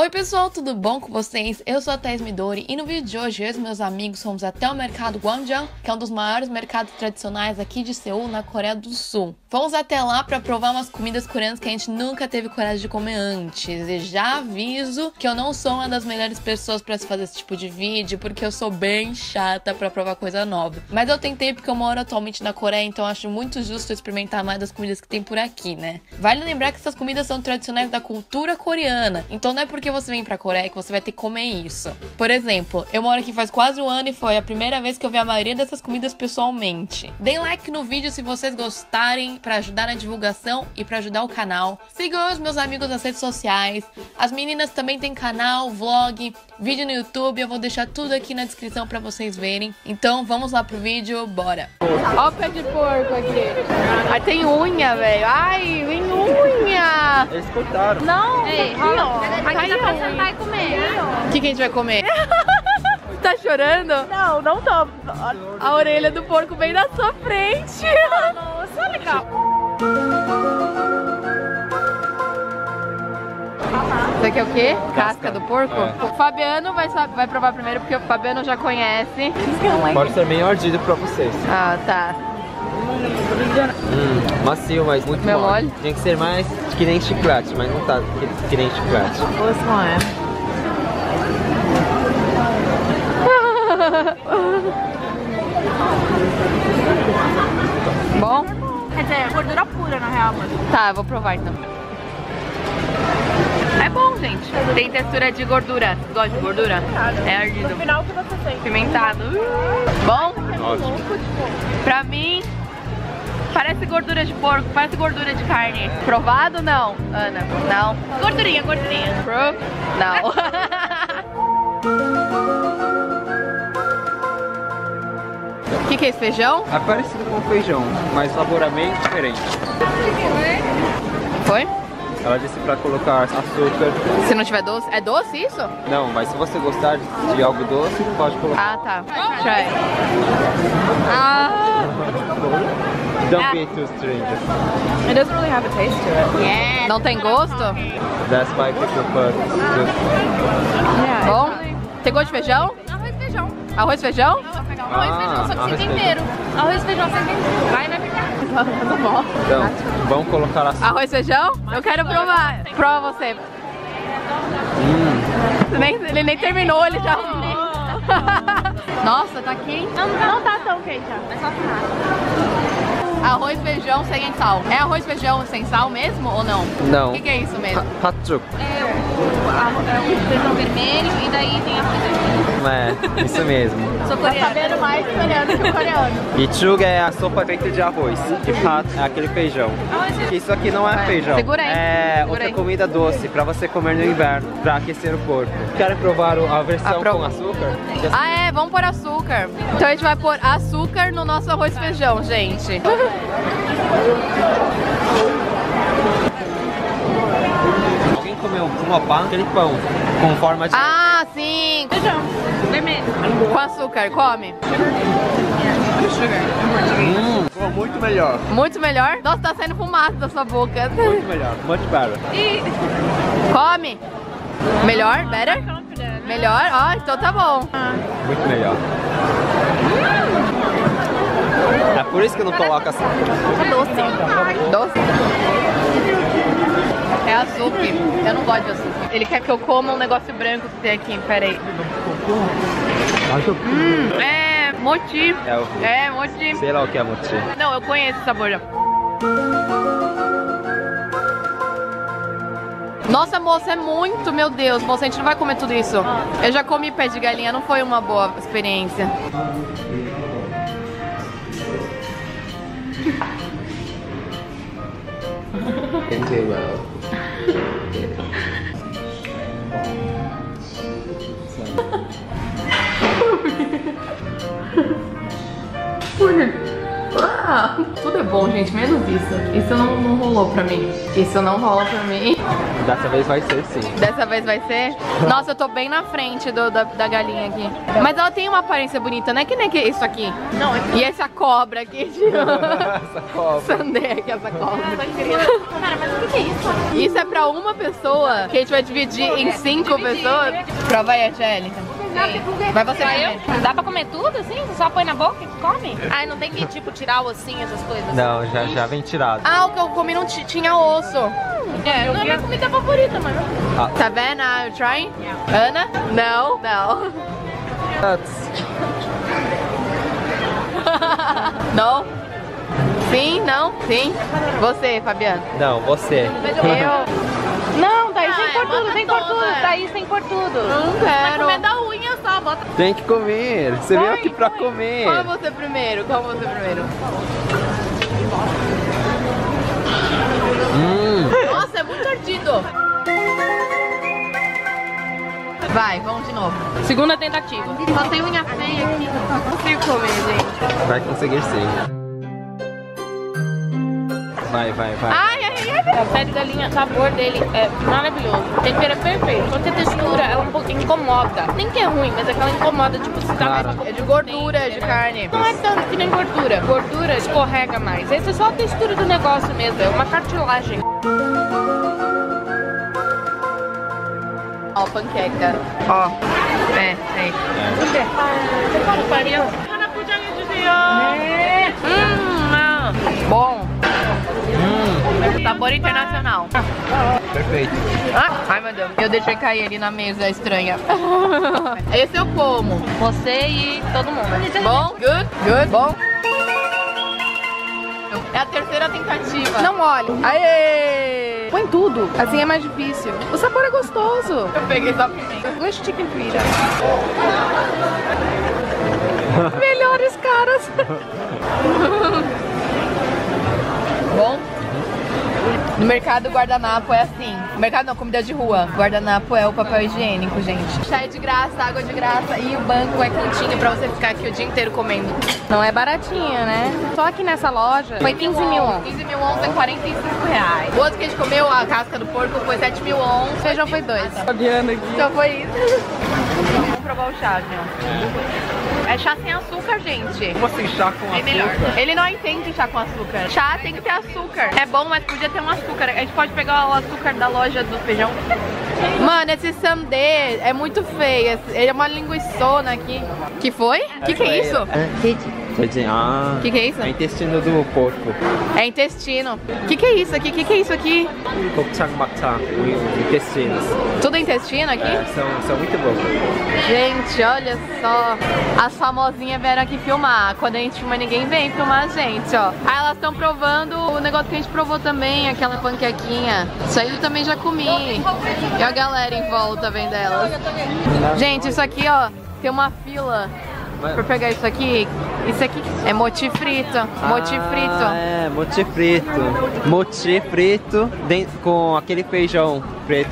Oi pessoal, tudo bom com vocês? Eu sou a Thais Midori e no vídeo de hoje eu e meus amigos fomos até o mercado Gwangjang, que é um dos maiores mercados tradicionais aqui de Seul, na Coreia do Sul. Fomos até lá para provar umas comidas coreanas que a gente nunca teve coragem de comer antes. E já aviso que eu não sou uma das melhores pessoas para se fazer esse tipo de vídeo, porque eu sou bem chata para provar coisa nova. Mas eu tentei porque eu moro atualmente na Coreia, então acho muito justo experimentar mais das comidas que tem por aqui, né? Vale lembrar que essas comidas são tradicionais da cultura coreana, então não é porque você vem pra Coreia que você vai ter que comer isso. Por exemplo, eu moro aqui faz quase um ano e foi a primeira vez que eu vi a maioria dessas comidas pessoalmente. Deem like no vídeo se vocês gostarem, pra ajudar na divulgação e pra ajudar o canal. Sigam os meus amigos nas redes sociais. As meninas também têm canal, vlog, vídeo no YouTube. Eu vou deixar tudo aqui na descrição pra vocês verem. Então vamos lá pro vídeo, bora! Ó o pé de porco aqui. Ai, tem unha, velho. Ai, vem unha! Eles cortaram. Não, ei, aqui, ó. Aqui dá pra sentar e comer. O que a gente vai comer? Tá chorando? Não, não tô. A orelha do porco vem na sua frente. Nossa, legal. Isso aqui é o quê? Casca do porco? É. O Fabiano vai provar primeiro, porque o Fabiano já conhece. Pode ser meio ardido pra vocês. Ah, tá. Macio, mas muito mole. Tinha que ser mais que nem chiclete, mas não tá que nem chiclete. Poxa, não é? Bom? Quer dizer, gordura pura na real, mano. Tá, eu vou provar então. É bom, gente. Tem textura de gordura. Gosta de gordura? É ardido. No final, o que você tem? Pimentado. Bom? Ótimo. Pra mim, parece gordura de porco, parece gordura de carne. Provado? Não. Ana? Não. Gordurinha, gordurinha. Pro? Não. O que é esse feijão? É parecido com feijão, mas o sabor é bem diferente. Foi? Ela disse pra colocar açúcar. Se não tiver doce, é doce isso? Não, mas se você gostar de algo doce, pode colocar. Ah, tá. Try. Ah. Don't be too strange. It doesn't really have a taste to it. Yeah. Não tem gosto? That's why people put it. Bom, tem gosto de feijão? Arroz e feijão. Arroz e feijão? Arroz e feijão, só que sem tempero. Arroz e feijão sem tempero. Vai ficar. Então, vamos colocar açúcar. Arroz e feijão? Eu quero provar. Prova você. Ele nem terminou, ele já... Nossa, tá quente? Não tá tão quente, é só ficar. Arroz e feijão sem sal. É arroz e feijão sem sal mesmo ou não? Não. O que é isso mesmo? Patjuk. É o feijão vermelho e daí tem arroz e feijão. É, isso mesmo. Sou coreana. Tá sabendo mais coreano que o coreano. E chug é a sopa feita de arroz. De fato, é aquele feijão. Isso aqui não é feijão. Segura aí. É outra comida doce pra você comer no inverno, pra aquecer o corpo. Querem provar a versão com açúcar? Ah, é, vamos pôr açúcar. Então a gente vai pôr açúcar no nosso arroz e feijão, gente. Alguém comeu uma pá, aquele pão com forma de... Ah, sim! Feijão. Com açúcar, come. Ficou muito melhor. Muito melhor? Nossa, tá saindo fumaça da sua boca. Muito melhor, muito better. Come. Melhor, better? Melhor? Ó, então tá bom. Muito melhor. É por isso que eu não coloco açúcar. É doce. Doce? É açúcar. Eu não gosto de açúcar. Ele quer que eu coma um negócio branco que tem aqui. Pera aí. É mochi. É mochi. Sei lá o que é mochi. Não, eu conheço o sabor já. Nossa, moça, é muito, meu Deus. Moça, a gente não vai comer tudo isso. Eu já comi pé de galinha, não foi uma boa experiência. Tudo é bom, gente, menos isso. Isso não rolou pra mim. Isso não rola pra mim. Dessa vez vai ser, sim. Dessa vez vai ser? Nossa, eu tô bem na frente da galinha aqui. Mas ela tem uma aparência bonita, não é que nem isso aqui. Não, é que... E essa cobra aqui, tipo... Essa cobra. Sandec, essa cobra. Cara, mas o que é isso? Isso é pra uma pessoa, que a gente vai dividir em 5 pessoas. Prova aí, Angélica. Vai você comer. Não dá pra comer tudo assim? Você só põe na boca e come? Ai, não tem que, tipo, tirar o ossinho, essas coisas? Não, já vem tirado. Ah, o que eu comi não tinha osso. É, não é minha comida favorita, mano. Ah. Tá vendo? I'm trying? Yeah. Ana? Não, não. Não? Sim, não? Sim? Você, Fabiano? Não, você. Eu? Não, Thaís, sem por tudo, sem por tudo. Thaís, sem por tudo. Não quero. Vai comer da unha. Tem que comer, você veio aqui pra comer. Qual você primeiro? Qual você primeiro? Nossa, é muito ardido. Vai, vamos de novo. Segunda tentativa. Só tem unha feia aqui. Não consigo comer, gente. Vai conseguir sim. Vai, vai, vai. Ai, o pé de galinha, o sabor dele é maravilhoso. O tempero é perfeito. Só que a textura, ela um pouquinho incomoda. Nem que é ruim, mas é que ela incomoda, tipo, se tá mais... É de gordura, de carne. Não é tanto que nem gordura. Gordura escorrega mais. Essa é só a textura do negócio mesmo, é uma cartilagem. Ó, panqueca. Ó, é, sei. O que? Você fala farinha? Ana Pujaninha de Rio. Bom. Sabor internacional. Perfeito. Ai, meu Deus. Eu deixei cair ali na mesa estranha. Esse eu como. Você e todo mundo. Bom? Good? Good? Bom? É a terceira tentativa. Não olhe. Aê! Põe tudo. Assim é mais difícil. O sabor é gostoso. Eu peguei só pimenta. Um chicken pizza. Melhores caras. Bom? No mercado, guardanapo é assim. No mercado não, comida de rua. Guardanapo é o papel higiênico, gente. Chá é de graça, água de graça e o banco é cantinho pra você ficar aqui o dia inteiro comendo. Não é baratinha, né? Só que nessa loja foi 15 mil won. 15 mil won é 45 reais. O outro que a gente comeu, a casca do porco, foi 7 mil won. O feijão foi 2. Então foi isso. Vamos provar o chá, viu? É chá sem açúcar, gente. Como assim, chá com açúcar? É melhor. Ele não entende chá com açúcar. Chá tem que ter açúcar. É bom, mas podia ter um açúcar. A gente pode pegar o açúcar da loja do feijão. Mano, esse sandê é muito feio. Ele é uma linguiçona aqui. Que foi? Que é isso? Que é isso? É intestino do porco. É intestino. Que é isso aqui? Que é isso aqui? Gwangjang matcha, intestinos. Tudo intestino aqui? É, são muito bons. Gente, olha só. As famosinhas vieram aqui filmar. Quando a gente filma, ninguém vem filmar a gente, ó. Aí elas estão provando o negócio que a gente provou também, aquela panquequinha. Isso aí eu também já comi. E a galera em volta vem delas. Gente, isso aqui, ó, tem uma fila. Pra pegar isso aqui, é mochi frito. Mochi frito. É, mochi frito. Mochi frito com aquele feijão preto.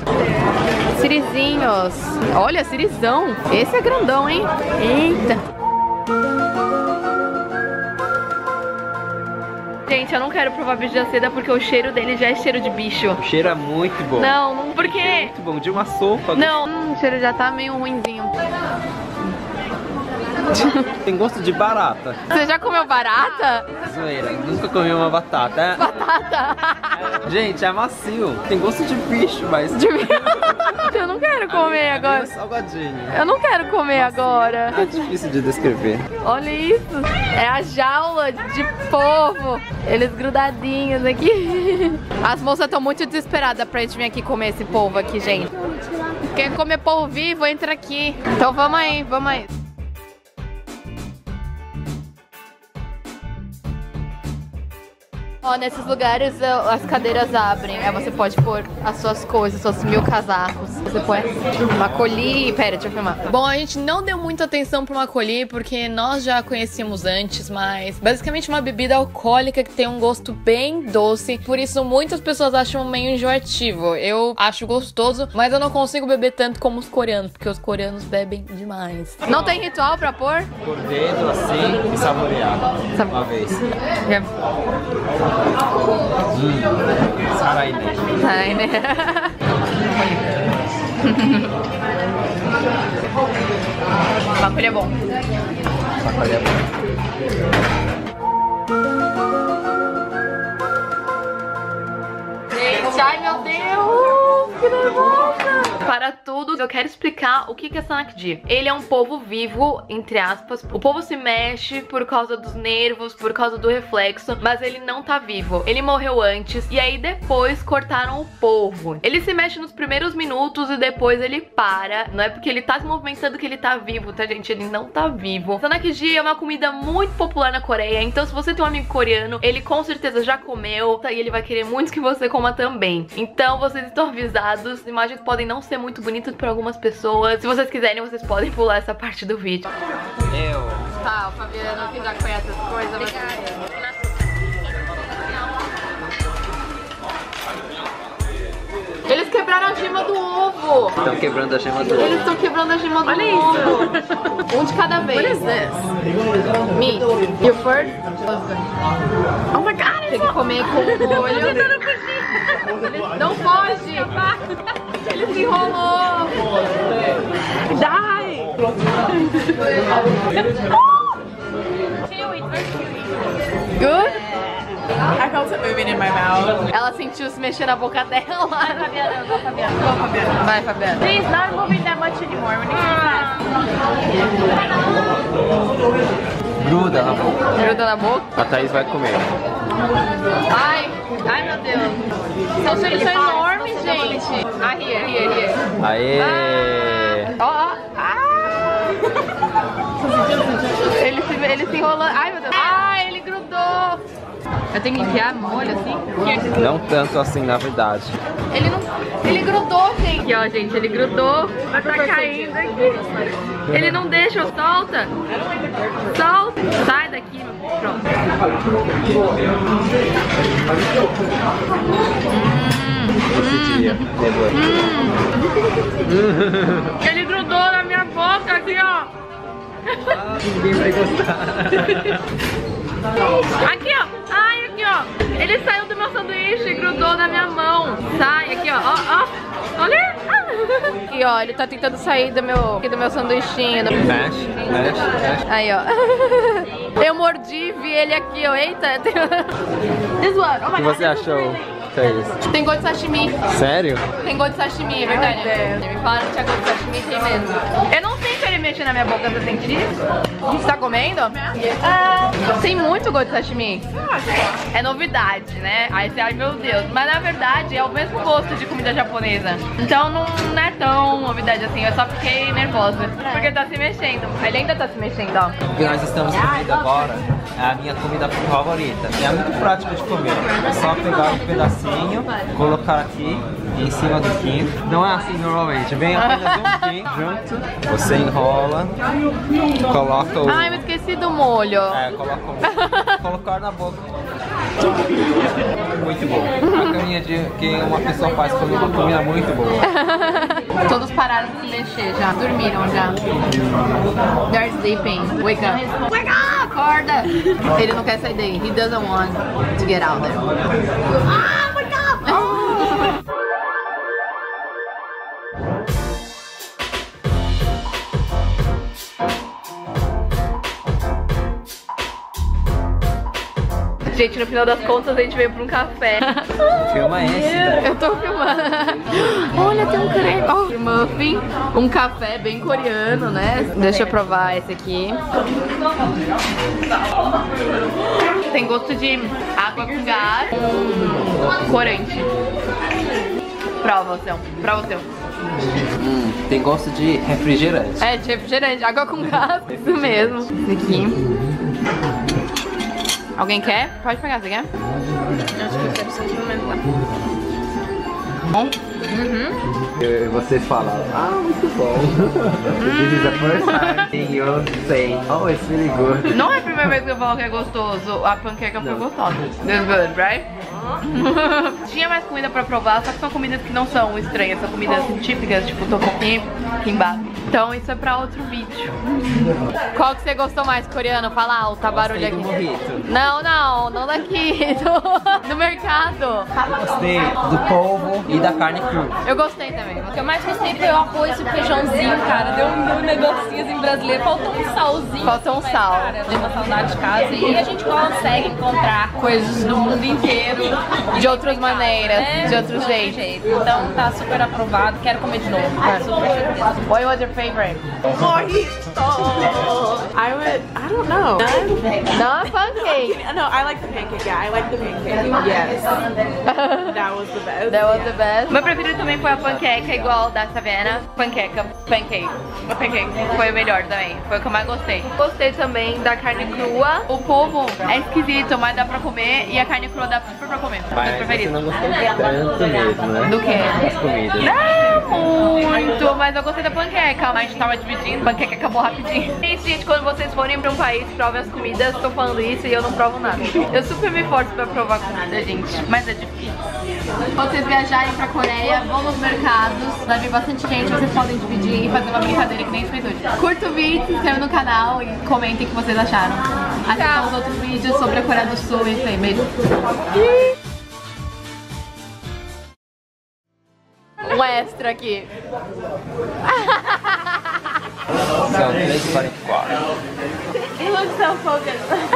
Sirizinhos. Olha, sirizão. Esse é grandão, hein? Eita. Gente, eu não quero provar bicho da seda porque o cheiro dele já é cheiro de bicho. O cheiro é muito bom. Não, porque... É muito bom, de uma sopa. Não, o cheiro já tá meio ruimzinho. Tem gosto de barata. Você já comeu barata? Zoeira, nunca comi uma batata. É... Batata? Gente, é macio. Tem gosto de bicho, mas... De... Eu não quero comer agora. É salgadinho. Eu não quero comer macio. Agora. É difícil de descrever. Olha isso. É a jaula de povo. Eles grudadinhos aqui. As moças estão muito desesperadas pra gente vir aqui comer esse povo aqui, gente. Quer comer povo vivo, entra aqui. Então vamos aí, vamos aí. Ó, nesses lugares as cadeiras abrem, aí você pode pôr as suas coisas, seus 1000 casacos. Você põe makgeolli. Pera, deixa eu filmar. Bom, a gente não deu muita atenção pro makgeolli porque nós já conhecíamos antes, mas basicamente uma bebida alcoólica que tem um gosto bem doce, por isso muitas pessoas acham meio enjoativo. Eu acho gostoso, mas eu não consigo beber tanto como os coreanos, porque os coreanos bebem demais. Não tem ritual pra pôr? Por dentro, assim, e saborear. Uma vez. É. Sarai, né? Makgeolli é bom. Makgeolli é bom. Gente, ai meu Deus! Que nervosa! Para tudo, eu quero explicar o que é sannakji. Ele é um povo vivo, entre aspas. O povo se mexe por causa dos nervos, por causa do reflexo, mas ele não tá vivo. Ele morreu antes e aí depois cortaram o povo. Ele se mexe nos primeiros minutos e depois ele para. Não é porque ele tá se movimentando que ele tá vivo, tá, gente? Ele não tá vivo. Sannakji é uma comida muito popular na Coreia, então se você tem um amigo coreano, ele com certeza já comeu e ele vai querer muito que você coma também. Então vocês estão avisados. Imagens podem não ser muito bonito para algumas pessoas. Se vocês quiserem, vocês podem pular essa parte do vídeo. Tá, o Fabiano que já conhece as coisas. Obrigada. Eles quebraram a gema do ovo. Estão quebrando a gema do ovo. Eles estão quebrando a gema do ovo. Olha isso. Um de cada vez. What is this? Me. You first? Oh my God. Tem que comer com o olho. Não foge. Ele se enrolou! Die! Good? I felt it moving in my mouth. Ela sentiu se mexer na boca dela. Vai, Fabiano, vai, Fabiano. Vai, Fabiano. Please, not moving that much anymore. We need to gruda na boca. Gruda na boca? A Thaís vai comer. Ai, ai meu Deus. São cheiros enormes, gente. Aí. Aê! Ó, ah! Ele se enrolou. Ai meu Deus. Ah, ele grudou. Eu tenho que enfiar molho assim? Não tanto assim, na verdade. Ele não. Ele grudou, gente. Aqui, ó, gente, ele grudou. Vai tá caindo aqui. Ele não deixa, solta. Solta. Sai daqui, meu filho. Pronto. Esse dia. Ele grudou na minha boca aqui, ó. Ah, ninguém vai gostar. Aqui, ó. Ai, aqui, ó. Ele saiu do meu sanduíche e grudou na minha mão. Sai, aqui, ó. Ó. Olha. E ó, ele tá tentando sair do meu sanduichinho. Mexe. Aí, ó. Eu mordi, vi ele aqui, ó. Eita. This one. Oh my God. O que você achou? Tem gosto de sashimi. Sério? Tem gosto de sashimi, é verdade. Me falaram que tinha gosto de sashimi, tem mesmo. Eu não sinto ele mexer na minha boca, você sente isso? Você tá comendo? Ah, tem muito gosto de sashimi. É novidade, né? Aí você, ai meu Deus. Mas na verdade é o mesmo gosto de comida japonesa. Então não é tão novidade assim. Eu só fiquei nervosa. Porque tá se mexendo. Ele ainda tá se mexendo, ó. O que nós estamos comendo agora é a minha comida favorita. É muito prática de comer. É só pegar um pedacinho, colocar aqui em cima do quim. Não é assim normalmente, vem apenas um quim junto, você enrola, coloca o... Ai, me esqueci do molho. É, coloca o molho. Colocar na boca. Muito bom. A caminha que uma pessoa faz quando uma comida muito boa. Todos pararam de se mexer já, dormiram já. They're sleeping. Wake up. Wake up! Acorda! Ele não quer sair daí. He doesn't want to get out there. Gente, no final das contas a gente veio pra um café. Filma esse, né? Eu tô filmando. Olha, tem um creme. Ó, oh, muffin. Um café bem coreano, né? Deixa eu provar esse aqui. Tem gosto de água com gás com corante. Prova, seu. Prova, seu. Tem gosto de refrigerante. É, de refrigerante. Água com gás. Isso mesmo. Esse aqui. Alguém quer? Pode pegar, você quer? Acho que eu quero só experimentar. Bom? Uhum. Você fala, ah, muito bom. This is the first time you say, oh, it's really good. Não é a primeira vez que eu falo que é gostoso. A panqueca foi gostosa. This is good, right? Tinha mais comida pra provar, só que são comidas que não são estranhas, são comidas típicas, tipo tteokbokki, kimbap. Então isso é pra outro vídeo. Qual que você gostou mais, coreano? Fala alto, tá barulho aqui. Burrito. Não, não, não daqui, do mercado. Gostei do polvo e da carne crua. Eu gostei também. O que eu mais gostei foi o arroz e o feijãozinho, cara. Deu um negocinho em brasileiro, faltou um salzinho. Faltou um sal. Cara, deu uma saudade de casa e a gente consegue encontrar coisas do mundo inteiro. De outras maneiras, né? de outro jeito. Então tá super aprovado, quero comer de novo. What was your favorite? Mojito! I don't know. None? Not pancake. No, I like the pancake, yeah, I like the pancake. Yes. That was the best. That was the best. Meu preferido também foi a panqueca, igual da Fabiana. Panqueca, pancake. A pancake foi o melhor também, foi o que eu mais gostei. Gostei também da carne crua. O polvo é esquisito, mas dá pra comer e a carne crua dá super pra comer. Mas você não gostou tanto mesmo, né? Do que? Das comidas. Não, muito, mas eu gostei da panqueca, mas a gente tava dividindo, a panqueca acabou rapidinho. É isso, gente, quando vocês forem pra um país, provem as comidas, tô falando isso e eu não provo nada. Eu super me forço pra provar comida, gente, mas é difícil. Quando vocês viajarem pra Coreia, vão nos mercados, lá vem bastante gente, vocês podem dividir e fazer uma brincadeira que nem a gente fez hoje. Curta o vídeo, se inscreva no canal e comentem o que vocês acharam. Assistam os outros vídeos sobre a Coreia do Sul e isso aí, beijo. Um extra aqui. São 3h44. It looks so focused.